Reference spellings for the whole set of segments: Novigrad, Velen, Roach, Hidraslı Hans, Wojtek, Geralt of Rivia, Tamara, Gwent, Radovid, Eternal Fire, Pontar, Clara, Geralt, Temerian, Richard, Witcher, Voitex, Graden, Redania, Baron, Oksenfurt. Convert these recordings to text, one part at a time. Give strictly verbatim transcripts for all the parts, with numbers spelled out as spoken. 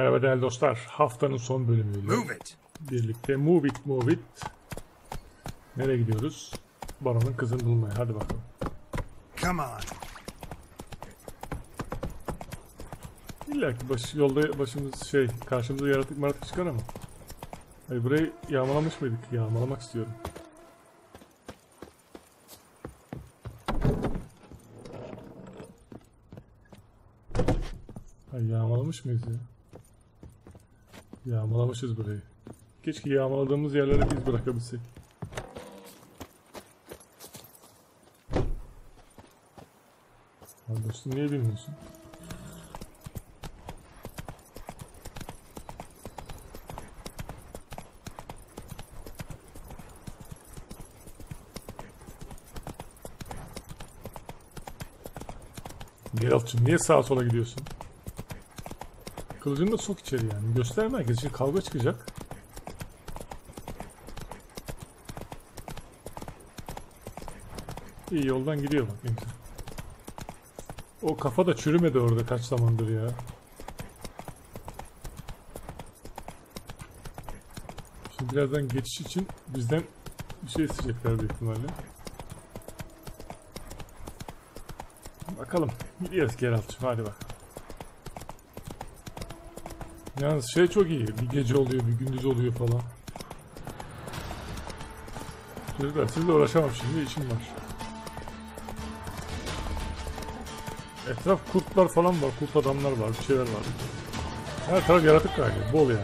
Merhaba değerli dostlar, haftanın son bölümüyle birlikte move it move it. Nereye gidiyoruz? Baron'un kızını bulmaya, hadi bakalım. Come on. İlla ki baş, yolda başımız şey, karşımıza yaratık maratık çıkar ama. Hayır, burayı yağmalamış mıydık? Yağmalamak istiyorum. Hayır, yağmalamış mıyız ya? Yağmalamışız burayı. Keşke yağmaladığımız yerlere biz bırakabilsek. Abi dostum, niye bilmiyorsun? Geralt'cığım, niye sağa sola gidiyorsun? Kılıcını da sok içeri yani. Gösterme, herkes için kavga çıkacak. İyi yoldan gidiyor bak benim. O kafa da çürümedi orada kaç zamandır ya. Şimdi birazdan geçiş için bizden bir şey isteyecekler büyük ihtimalle. Bakalım. Gidiyoruz Geralt'cığım, hadi bak. Yalnız şey çok iyi, bir gece oluyor, bir gündüz oluyor falan. Çocuklar, sizle uğraşamam şimdi, işim var. Etraf kurtlar falan var, kurt adamlar var, bir şeyler var. Her taraf yaratık galiba, bol yani.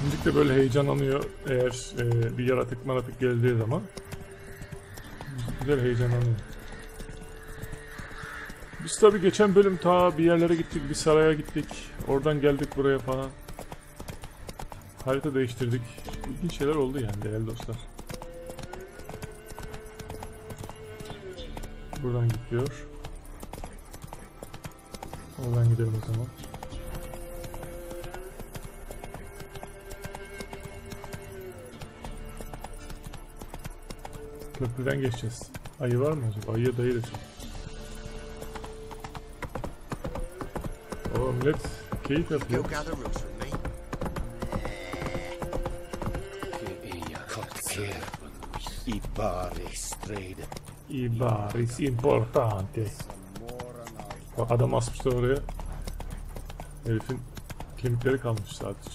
Şimdilik de böyle heyecanlanıyor eğer e, bir yaratık maratık geldiği zaman. Güzel heyecanlanıyor. Biz tabi geçen bölüm ta bir yerlere gittik, bir saraya gittik, oradan geldik buraya falan. Harita değiştirdik, ilginç şeyler oldu yani değerli dostlar. Buradan gidiyor. Oradan gidelim o zaman. Köprüden geçeceğiz. Ayı var mı acaba? Ayıya dayı resim. O millet keyif yapıyor. İbaris importante. Adam asmışlar oraya. Herifin kemikleri kalmış sadece.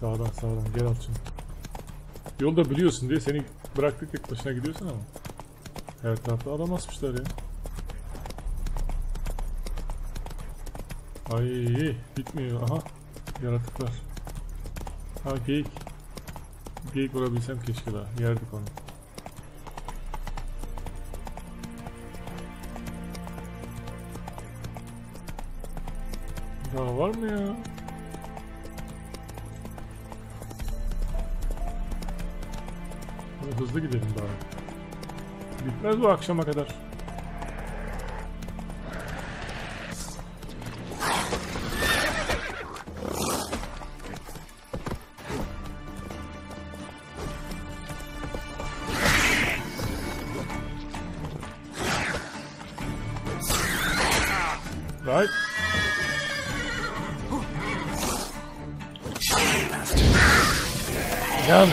Sağdan sağdan gel alçın. Yolda biliyorsun diye seni bıraktık, tek başına gidiyorsun ama. Her tarafta adam asmışlar ya. Ay bitmiyor, aha yaratıklar. Ha geyik. Geyik vurabilsem keşke daha, yerdik onu. Daha var mı ya? Hızlı gidelim daha. Bitmez bu akşama kadar.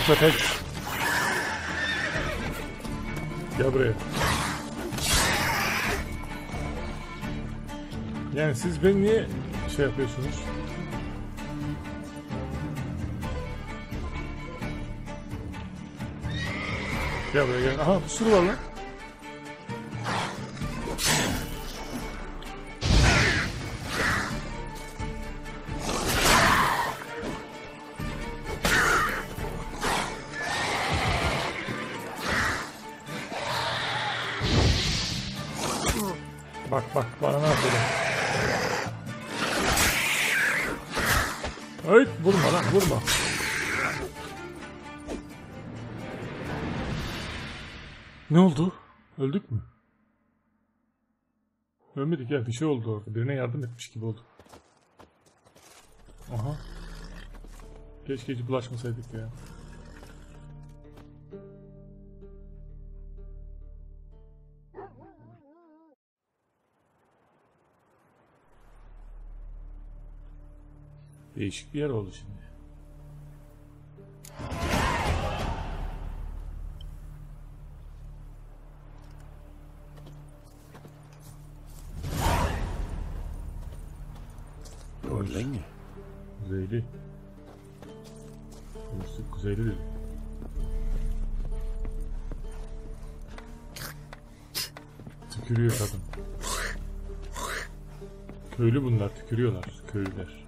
Köpek. Gel buraya. Yani siz beni niye şey yapıyorsunuz? Gel buraya gel. Aha, bir sürü var lan. Bak bak bana ne yapıyor? Öy, vurma lan, vurma. Ne oldu? Öldük mü? Ölmedik ya, bir şey oldu orada. Birine yardım etmiş gibi oldu. Aha. Keşke hiç bulaşmasaydık ya. Değişik bir yer oldu şimdi. Kuzeyli. Kuzeyli. Burası kuzeyli değil. Tükürüyor kadın. Köylü bunlar, tükürüyorlar köylüler.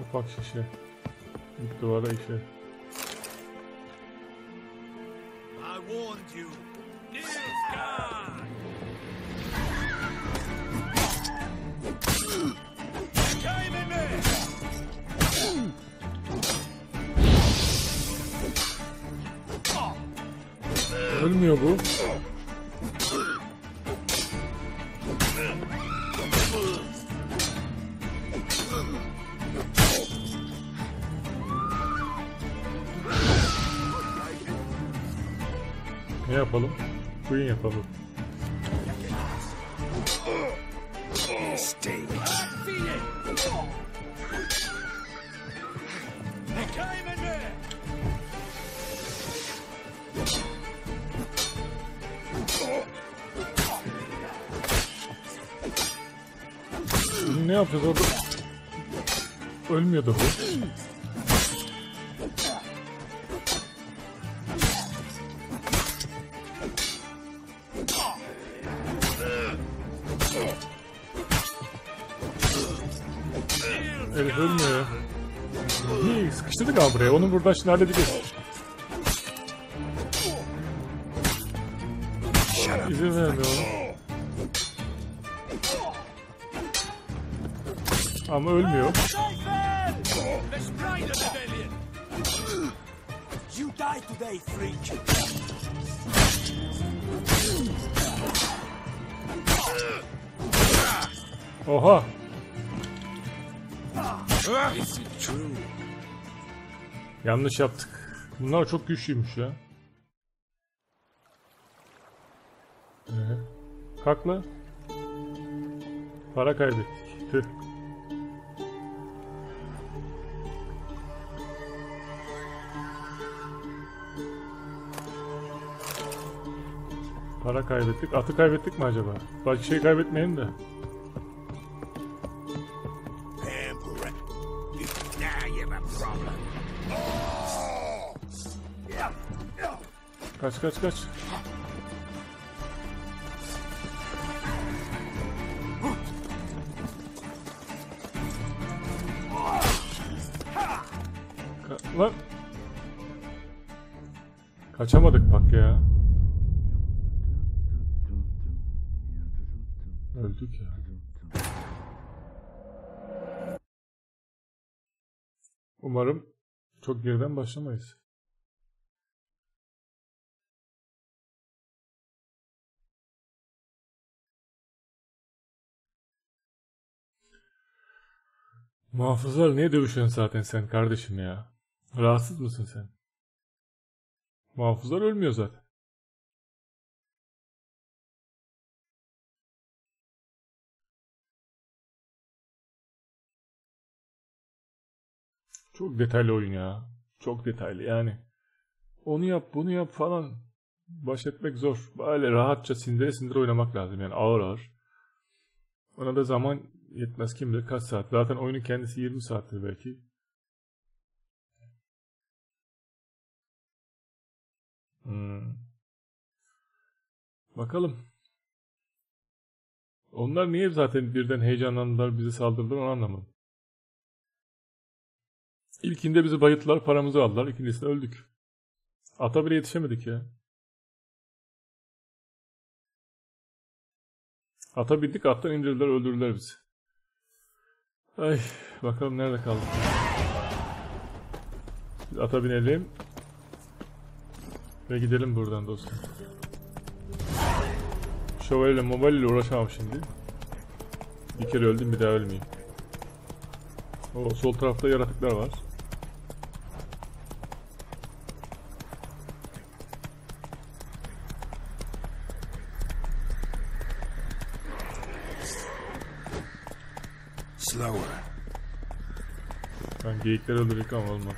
Ufak şişe. Bir duvara işe. Ölmüyor bu. Ne yapalım? Queen yapalım. Ne yapacağız orada? Ölmüyor da bu. Evet ölmüyor. İyi sıkıştırdık abi buraya. Onu buradan şimdi halledeceğiz. İzin vermiyor onu. Ama ölmüyor. Oha. Yanlış yaptık. Bunlar çok güçlüymüş ya. Ee, kalk lan. Para kaybettik. Tüh. Para kaybettik. Atı kaybettik mi acaba? Başka şey kaybetmeyelim de. Kaç kaç kaç. Ka lan. Kaçamadık bak ya. Öldük ya. Umarım çok geriden başlamayız. Muhafızlar niye dövüşüyorsun zaten sen kardeşim ya? Rahatsız mısın sen? Muhafızlar ölmüyor zaten. Çok detaylı oyun ya. Çok detaylı yani. Onu yap bunu yap falan baş etmek zor. Böyle rahatça sindire sindire oynamak lazım yani ağır ağır. Ona da zaman yetmez kim bilir kaç saat. Zaten oyunun kendisi yirmi saattir belki. Hmm. Bakalım. Onlar niye zaten birden heyecanlandılar bize saldırdılar onu anlamadım. İlkinde bizi bayılttılar, paramızı aldılar. İkincisinde öldük. Ata bile yetişemedik ya. Ata bindik, attan indirdiler, öldürdüler bizi. Ay, bakalım nerede kaldık. Biz ata binelim ve gidelim buradan dostum. Şövalyeyle, mobalyeyle uğraşamam şimdi. Bir kere öldüm, bir daha ölmeyeyim. O sol tarafta yaratıklar var. Ben geyikleri öldürdük ama olmaz.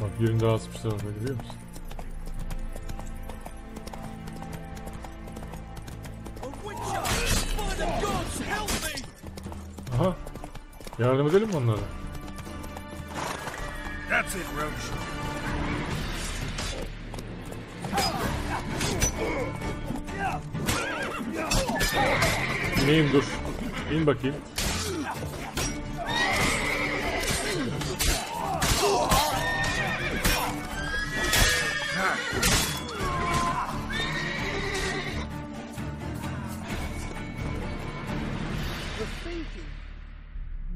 Bak birini daha asmışlar orada, görüyor musun? Aha! Yardım edelim mi onlara? That's it, Roach. İneyim, dur. İn bakayım.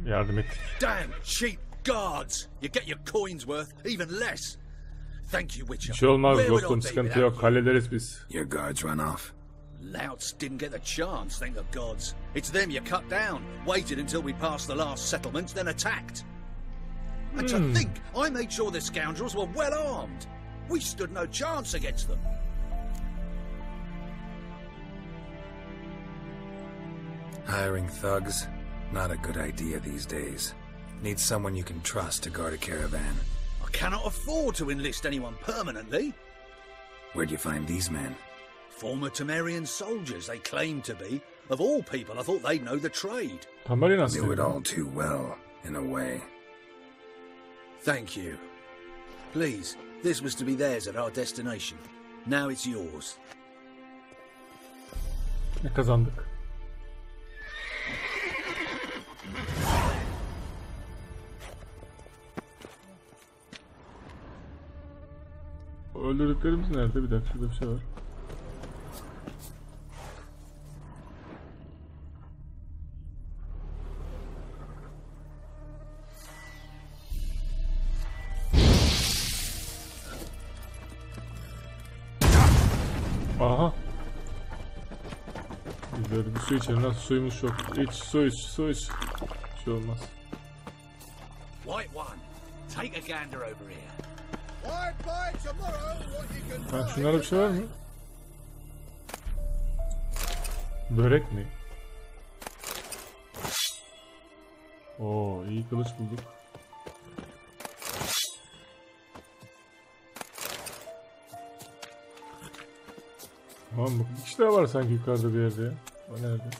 Yardım et. Damn cheap guards. You get your coins worth, even less. Thank you, Witcher. Hiç olmaz dostum, sıkıntı yok. Hallederiz biz. Your guards ran off. Louts didn't get the chance, thank the gods. It's them you cut down, waited until we passed the last settlements, then attacked. And to think, I made sure the scoundrels were well armed. We stood no chance against them. Hiring thugs? Not a good idea these days. Need someone you can trust to guard a caravan. I cannot afford to enlist anyone permanently. Where'd you find these men? Former Temerian soldiers, they claim to be. Of all people, I thought they'd know the trade. Knew it all too well, in a way. Thank you. Please, this was to be theirs at our destination. Now it's yours. Ne kazandık? Öldürdüklerimiz nerede? Bir dakika, şurada bir şey var. Aha. Böyle bir su içelim. Nasıl suyumuz yok. İç, su iç, su iç. Bir şey olmaz. Ha, şunlara bir şey var mı? Börek mi? Oo, iyi kılıç bulduk. Tamam, bir kişi daha var sanki yukarıda bir yerde ya. O nerede?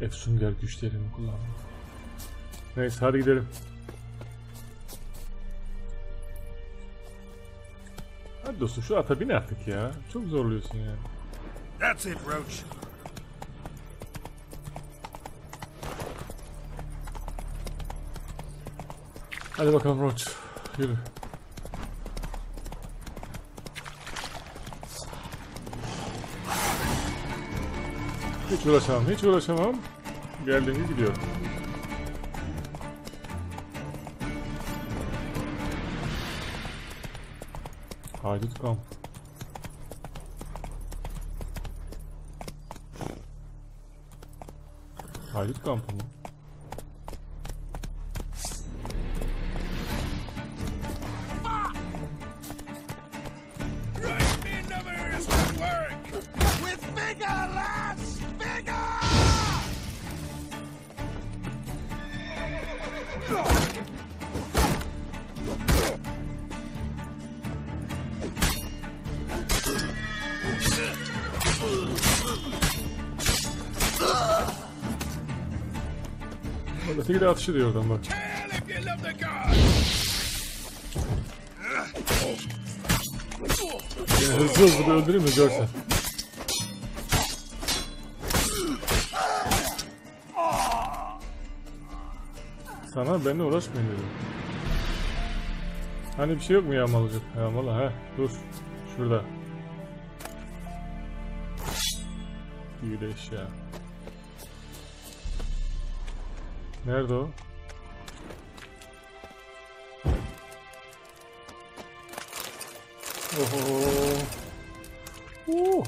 Efsunger güçlerimi kullandım. Neyse, hadi gidelim. Hadi dostum, şu ata bin artık ya. Çok zorluyorsun yani. That's it, Roach. Hadi bakalım Roach. Yürü. Hiç ulaşamam, hiç ulaşamam. Geldiğimi gidiyorum. Haydut kamp. Haydut kampı mı? Öteki de atış ediyor oradan bak. Yani hızlı hızlı bir öldüreyim mi görsen. Ama benimle uğraşmayın dedim. Hani bir şey yok mu yağmalıcık? Yağmalı ha. Dur. Şurada. Büyülü eşya. Nerede o? Oho. Uh.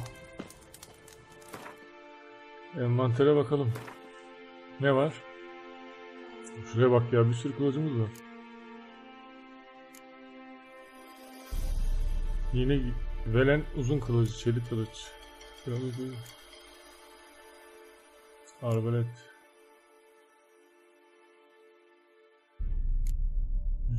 Envantere bakalım. Ne var? Şuraya bak ya, bir sürü kılıcımız var. Yine velen uzun kılıcı, çelik kılıç. Kılıcı. Arbalet. Bir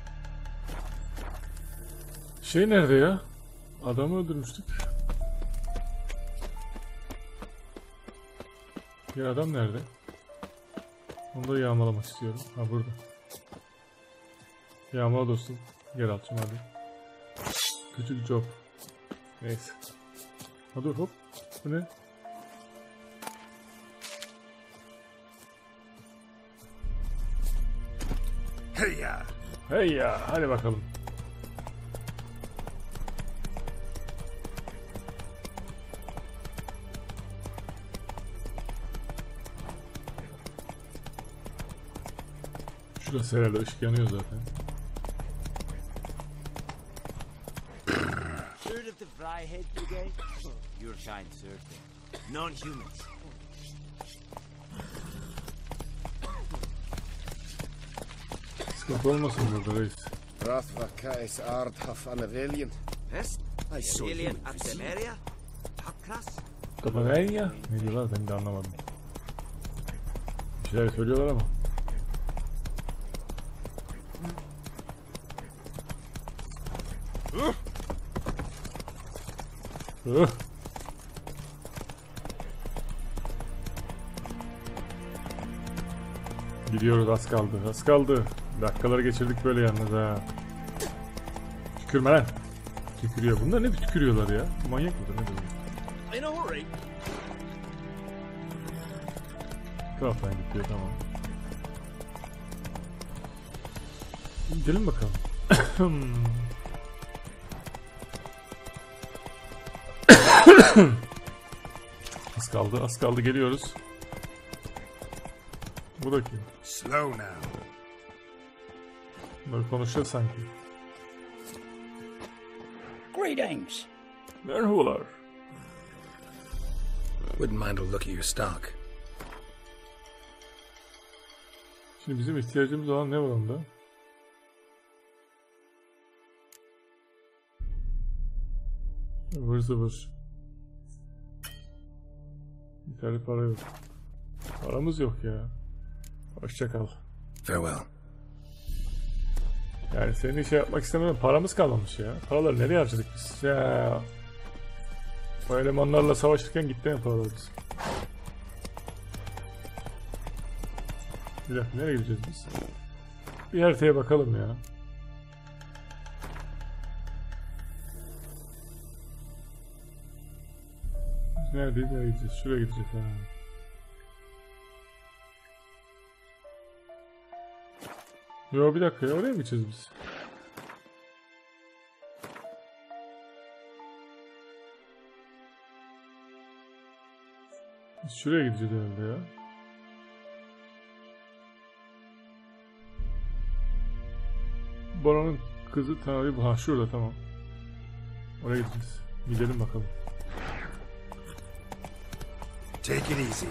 Şey nerede ya? Adamı öldürmüştük. Bir adam nerede? Onu da yağmalamak istiyorum. Ha burada. Yağmala dostum. Geralt'cım hadi. Küçük job. Neyse. Ha dur hop. Bu ne? Hey ya. Hey ya. Hadi bakalım. Şurası herhalde ışık yanıyor zaten. Sıkıntı olmasın burada reis. Temerian? Ne diyorlar ben de anlamadım. Bir şeyler söylüyorlar ama. Öh. Gidiyoruz, az kaldı, az kaldı. Dakikaları geçirdik böyle yalnız ha. Tükürme lan. Tükürüyor. Bunlar ne tükürüyorlar ya? Manyak mıdır ne böyle? Kafayı gidiyor tamam. Gidelim bakalım. Az kaldı, az kaldı geliyoruz. Bu da kim? Slow now. Bunlar konuşuyor sanki. Greetings. Merhabalar. Wouldn't mind a look at your stock. Şimdi bizim ihtiyacımız olan ne var onda? Vır zıvır. Yeterli para yok. Paramız yok ya. Hoşça kal. Farewell. Yani senin şey yapmak istemiyorum. Paramız kalmamış ya. Paraları nereye harcadık biz? Ya. O elemanlarla savaşırken gitti mi paralar biz? Bir dakika nereye gideceğiz biz? Bir haritaya bakalım ya. Neredeyiz, nereye gideceğiz? Şuraya gideceğiz ha. Yo bir dakika ya, oraya mı gideceğiz biz? Biz şuraya gideceğiz herhalde ya. Baron'un kızı Tanrı bu. Ha şurada tamam. Oraya gideceğiz. Gidelim bakalım. Take it easy.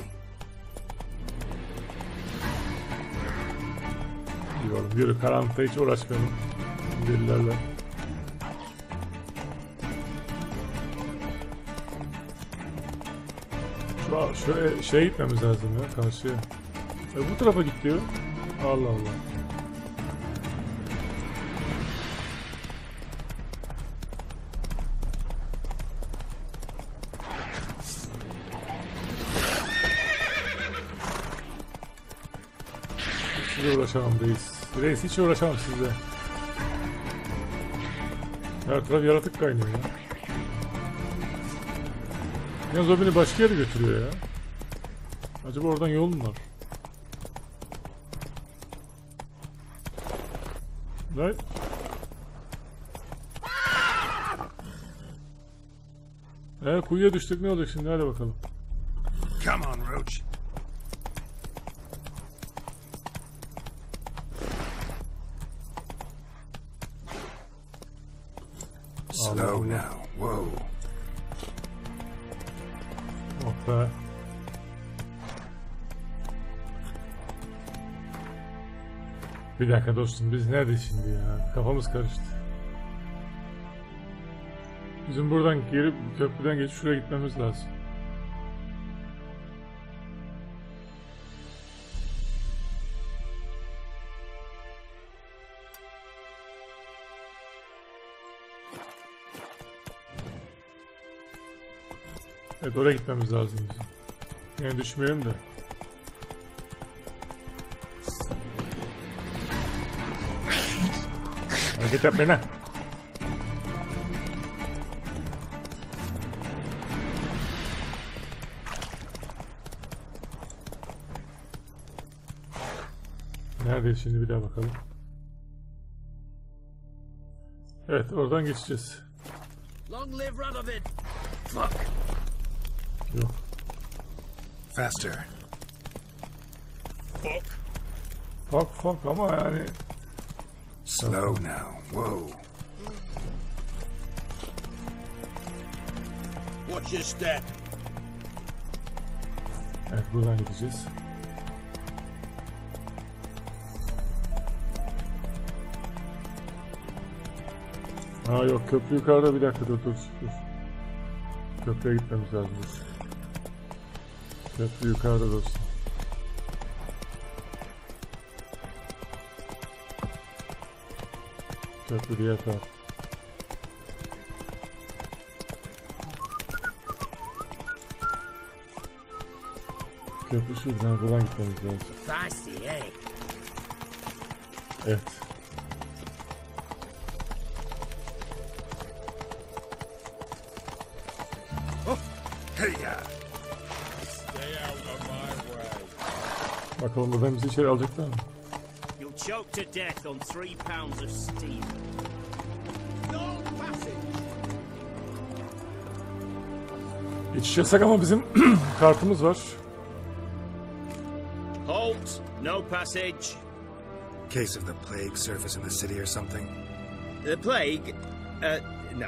Yürü, yürü karanlıkta hiç uğraşmayalım. Delilerle. Şuraya, şöyle şeye gitmemiz lazım ya karşıya. E, bu tarafa git diyor. Allah Allah. Hiçbiriyle uğraşamayız. Reis, hiç uğraşamam size. Her taraf yaratık kaynıyor ya. Yalnız o beni başka yere götürüyor ya. Acaba oradan yol mu var? Lan. Eee kuyuya düştük, ne olacak şimdi? Hadi bakalım. Come on Roach. Slow now. Whoa. Oh be. Bir dakika dostum, biz neredeyiz şimdi ya? Kafamız karıştı. Bizim buradan girip köprüden geçip şuraya gitmemiz lazım. Evet, oraya gitmemiz lazım bizim. Yani düşmeyelim de. Hareket yapmayın ha. Neredeyiz şimdi, bir daha bakalım. Evet, oradan geçeceğiz. Long live Radovid. Fuck. Yok. Faster. Fuck. Fuck fuck ama yani. Slow now. Whoa. Watch your step. Evet, buradan gideceğiz. Aa yok, köprü yukarıda, bir dakika dur dur dur. Köprüye gitmemiz lazım. Köprü yukarıda dostum. Köprü diğer taraf. Köprü şuradan falan gitmemiz lazım. Evet. Bakalım buradan bizi içeri alacaklar mı? İçiş yasak ama bizim kartımız var. Halt, no passage. Case of the plague surface in the city or something. The plague? Uh, no.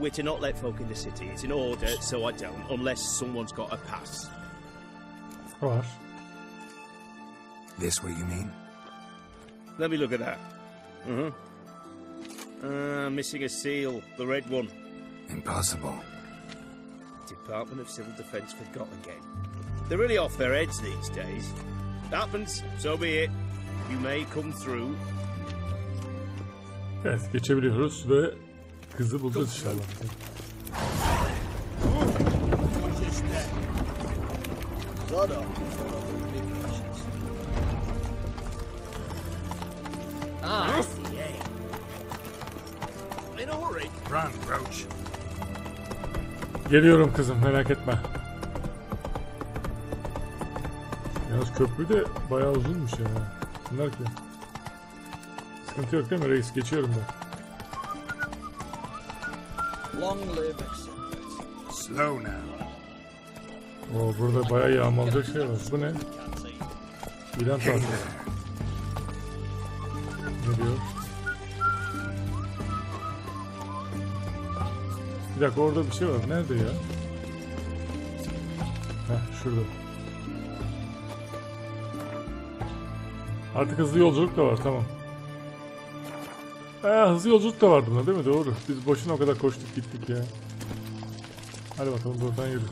We're to not let folk in the city. It's an order, so I don't, unless someone's got a pass. Var. This way, you mean? Let me look at that. Uh-huh. Uh, missing a seal, the red one. Impossible. Department of Civil Defence forgot again. They're really off their heads these days. Happens, so be it. You may come through. Evet, geçebiliyoruz ve kızı bulacağız inşallah. Zara. Ah, I see, eh? In a hurry. Run, Roach. Geliyorum kızım, merak etme. Yalnız köprü de bayağı uzunmuş ya. Bunlar ki. Sıkıntı yok değil mi reis? Geçiyorum ben. Long live Oksenfurt. Slow now. Oo, burada bayağı yağmalayacak şey var. Bu ne? İlan tarzı. Bir dakika, orada bir şey var. Nerede ya? Heh, şurada. Artık hızlı yolculuk da var, tamam. Ee, hızlı yolculuk da vardı buna değil mi? Doğru. Biz boşuna o kadar koştuk gittik ya. Hadi bakalım, buradan yürü.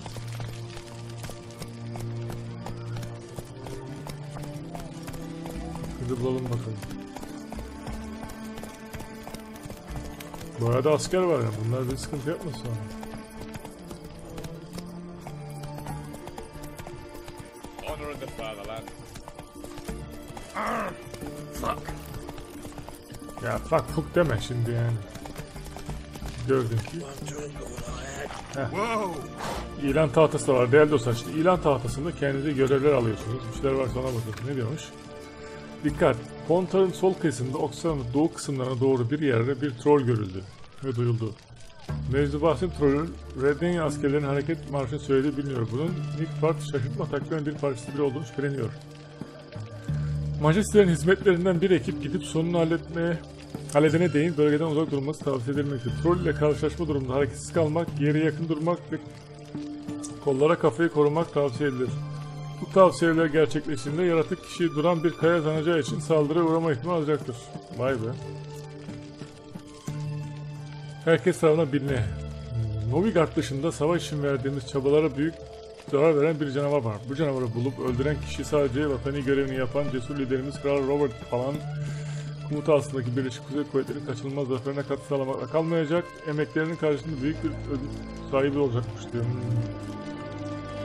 Kızı bulalım bakalım. Bu arada asker var ya, bunlar bir sıkıntı yapmasın sonra. Fuck. Ya fuck fuck deme şimdi yani. Gördün ki. Heh. İlan tahtası da var değerli dostlar. Şimdi ilan tahtasında kendinize görevler alıyorsunuz. Bir şeyler varsa ona bakın. Ne diyormuş? Dikkat! Pontar'ın sol kıyısında Oksenfurt'un doğu kısımlarına doğru bir yerde bir troll görüldü ve duyuldu. Mevzu bahsim trollün Redania askerlerinin hareket marşını söylediği biliniyor. Bunun ilk parti şaşırtma takviyenin bir parçası bile olduğunu şüpheleniyor. Majesteler'in hizmetlerinden bir ekip gidip sonunu halletmeye, halledene değin bölgeden uzak durulması tavsiye edilmektedir. Troll ile karşılaşma durumunda hareketsiz kalmak, geriye yakın durmak ve kollara kafayı korumak tavsiye edilir. Bu tavsiyeler gerçekleştiğinde yaratık kişiyi duran bir kaya sanacağı için saldırıya uğrama ihtimali olacaktır. Vay be. Herkes tarafından biline. Novigrad dışında savaş için verdiğimiz çabalara büyük zarar veren bir canavar var. Bu canavarı bulup öldüren kişi sadece vatani görevini yapan cesur liderimiz Kral Robert falan komuta altındaki Birleşik Kuzey Kuvvetleri'nin kaçınılmaz zaferine katkı sağlamakla kalmayacak. Emeklerinin karşılığında büyük bir ödül sahibi olacakmış diyor.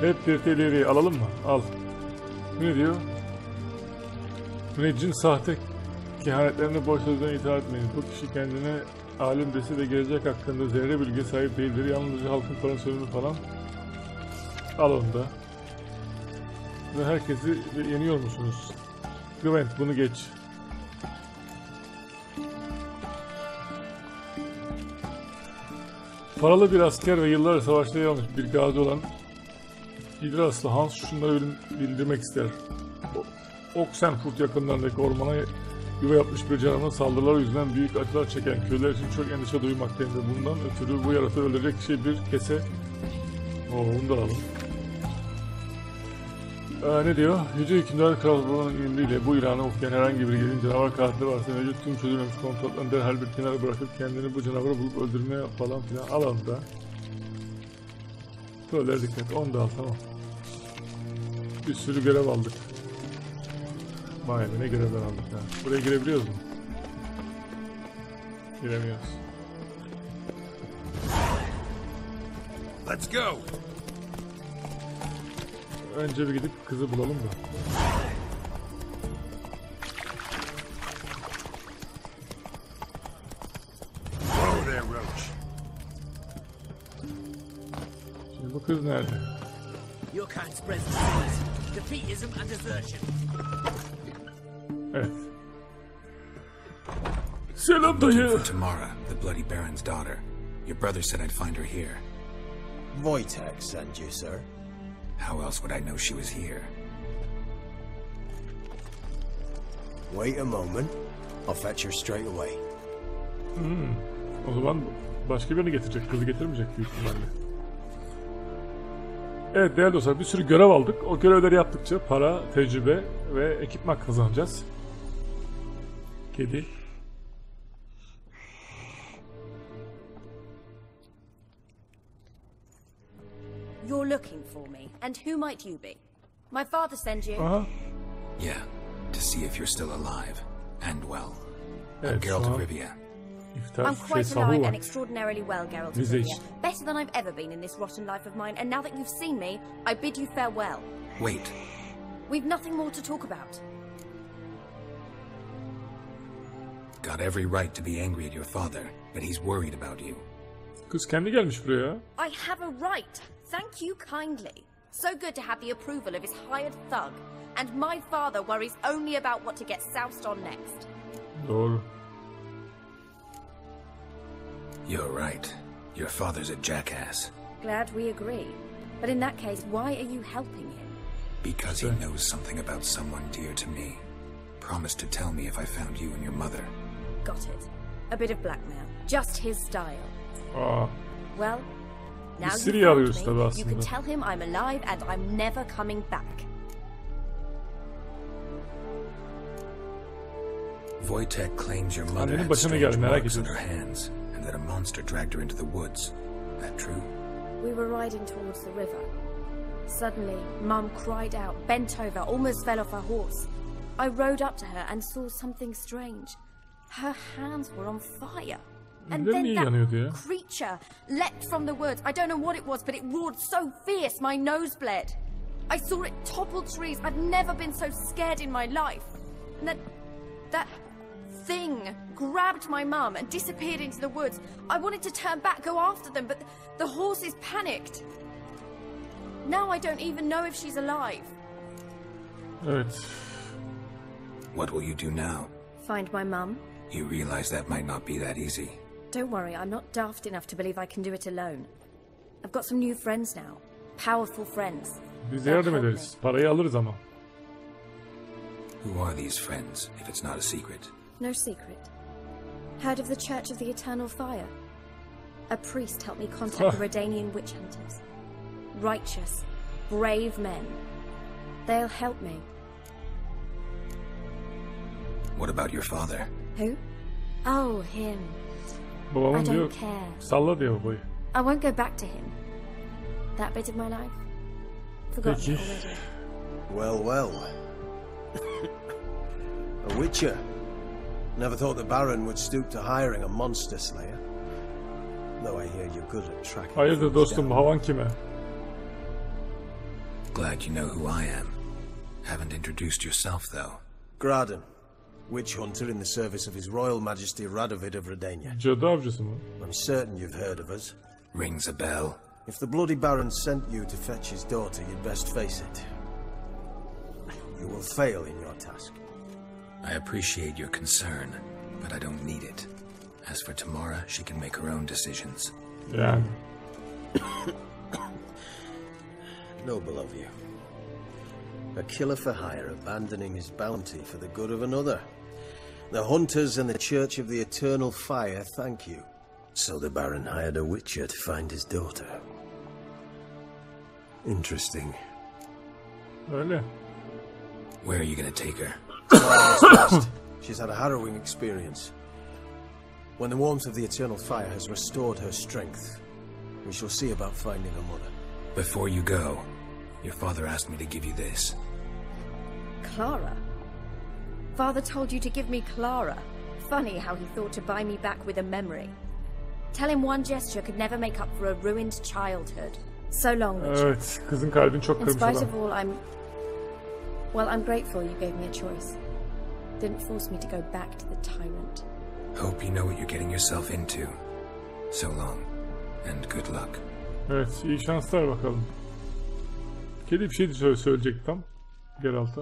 Hep T T'leri alalım mı? Al. Ne diyor? Müneccin sahte kehanetlerine boş sözden itaat etmeyin. Bu kişi kendine alim desi ve gelecek hakkında zerre bilgi sahip değildir. Yalnızca halkın paranın sorunu falan. Al onu da. Ve herkesi yeniyor musunuz? Gwent bunu geç. Paralı bir asker ve yıllar savaşta yer almış bir gazi olan Hidraslı Hans şunları bildirmek ister. Oksenfurt yakınlarındaki ormana yuva yapmış bir canavarın saldırıları yüzünden büyük acılar çeken köyler için çok endişe duymaktayım ve bundan ötürü bu yaratığı öldürecek şey bir kese. Oo, bunu da alalım. Ee, ne diyor? Yüce Hükümdar Kral Buran'ın emriyle bu ilanı okuyan herhangi bir gelin canavar katili varsa mevcut tüm çözülmemiş kontratlarını derhal bir kenara bırakıp kendini bu canavarı bulup öldürmeye falan filan alanda. Trolllere dikkat, onu da al, tamam. Bir sürü görev aldık. Vay be, ne görevler aldık ha. Buraya girebiliyoruz mu? Giremiyoruz. Let's go. Önce bir gidip kızı bulalım da. Hello there, Roach. Şimdi bu kız nerede? Evet. Selam dayı. Tamara, the bloody baron's daughter. Your brother said I'd find her here. Voitex sent you, sir. How else would I know she was here? Wait a moment. I'll fetch her straight away. Hmm. O zaman başka birini getirecek, kızı getirmeyecek büyük ihtimalle. Evet değerli dostlar, bir sürü görev aldık. O görevleri yaptıkça para, tecrübe ve ekipman kazanacağız. Kedi. You're looking for me, and who might you be? My father sends you. Uh-huh. Yeah, to see if you're still alive and well. Yeah, I'm Geralt of Rivia. I'm quite alive and extraordinarily well, Geralt of Rivia. Better than I've ever been in this rotten life of mine, and now that you've seen me, I bid you farewell. Wait. We've nothing more to talk about. Got every right to be angry at your father, but he's worried about you. Kız kendi gelmiş buraya. I have a right. Thank you kindly. So good to have the approval of his hired thug. And my father worries only about what to get soused on next. Doğru. You're right. Your father's a jackass. Glad we agree. But in that case, why are you helping him? Because he knows something about someone dear to me. Promised to tell me if I found you and your mother. Got it. A bit of blackmail. Just his style. Aa. Well... Now you arıyoruz tabi aslında. You can tell him I'm alive and I'm never coming back. Wojtek claims your mother had strange marks on her hands, and that a monster dragged her into the woods. That true? We were riding towards the river. Suddenly, Mum cried out, bent over, almost fell off her horse. I rode up to her and saw something strange. Her hands were on fire. And then that creature leapt from the woods. I don't know what it was, but it roared so fierce my nose bled. I saw it topple trees. I've never been so scared in my life. That... that... thing grabbed my mum and disappeared into the woods. I wanted to turn back, go after them, but the horses panicked. Now I don't even know if she's alive. It's... What will you do now? Find my mum. You realize that might not be that easy. Don't worry, I'm not daft enough to believe I can do it alone. I've got some new friends now. Powerful friends. Biz yardım ederiz. Parayı alırız ama. Who are these friends, if it's not a secret? No secret. Heard of the Church of the Eternal Fire? A priest helped me contact the Redanian witch hunters. Righteous, brave men. They'll help me. What about your father? Who? Oh, him. I don't care. Salla diyor boy. I won't go back to him. That bit of my life. Forgotten already. Well, well. A witcher. Never thought the Baron would stoop to hiring a monster slayer. Though I hear you're good at tracking. Hayırdır dostum, havan kime? Glad you know who I am. Haven't introduced yourself though. Graden, witch hunter in the service of His Royal Majesty Radovid of Redania. I'm certain you've heard of us. Rings a bell. If the bloody Baron sent you to fetch his daughter, you'd best face it. You will fail in your task. I appreciate your concern, but I don't need it. As for Tamara, she can make her own decisions. Yeah. Noble of you. A killer for hire abandoning his bounty for the good of another. The hunters and the Church of the Eternal Fire thank you. So the Baron hired a witcher to find his daughter. Interesting. Öyle. Where are you going to take her? She's had a harrowing experience. When the warmth of the Eternal Fire has restored her strength, we shall see about finding her mother. Before you go, your father asked me to give you this. Clara? Father told you to give me Clara. Funny how he thought to buy me back with a memory. Tell him one gesture could never make up for a ruined childhood. So long, Richard. Evet, kızın kalbini çok kırmış adam. In spite of all, I'm... Well, I'm grateful you gave me a choice. Didn't force me to go back to the tyrant. Hope you know what you're getting yourself into. So long, and good luck. Evet, iyi şanslar bakalım. Kedi bir şey söyle söyleyecek tam. Geralt'a.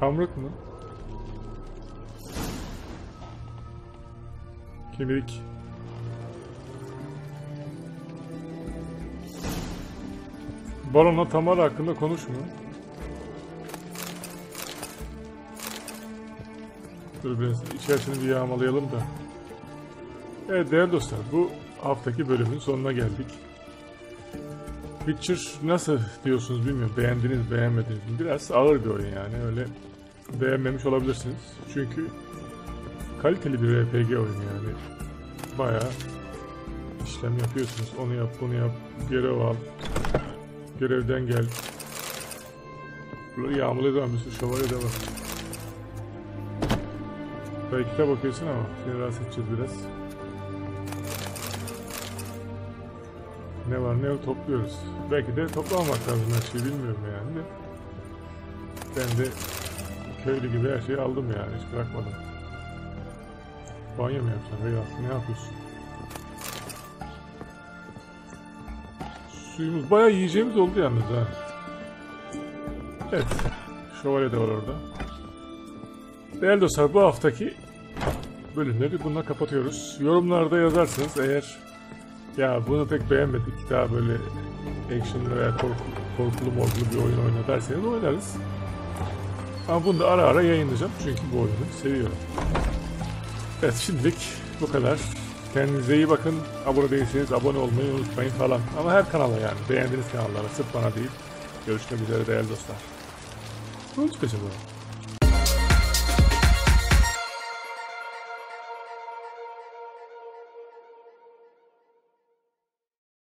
Kamrık mı? Kemirik. Baron'la Tamara hakkında konuşmuyor. Dur biraz içerisini bir yağmalayalım da. Evet değerli dostlar, bu haftaki bölümün sonuna geldik. Witcher nasıl diyorsunuz bilmiyorum, beğendiniz beğenmediniz. Biraz ağır bir oyun yani, öyle beğenmemiş olabilirsiniz. Çünkü kaliteli bir R P G oyunu yani. Bayağı işlem yapıyorsunuz, onu yap bunu yap, görev al. Görevden gel. Burayı yağmaladan bir sürü şövalye de var. Belki kitap okuyorsun ama seni rahatsız edeceğiz biraz. Ne var ne yok topluyoruz. Belki de toplamamak lazım her şeyi bilmiyorum yani. Ben de köylü gibi her şeyi aldım yani hiç bırakmadım. Banyo mu yapsan veya ne yapıyorsun? Suyumuz bayağı yiyeceğimiz oldu yalnız ha. Evet. Şövalye de var orada. Değerli dostlar bu haftaki bölümleri bununla kapatıyoruz. Yorumlarda yazarsanız eğer ya bunu pek beğenmedik daha böyle action'lı veya korku, korkulu morgulu bir oyun oyna derseniz oynarız. Ama bunu da ara ara yayınlayacağım çünkü bu oyunu seviyorum. Evet şimdilik bu kadar. Kendinize iyi bakın, abone değilseniz abone olmayı unutmayın falan. Ama her kanala yani, beğendiğiniz kanallara, sırf bana değil. Görüşmek üzere değerli dostlar. Ne olacak acaba?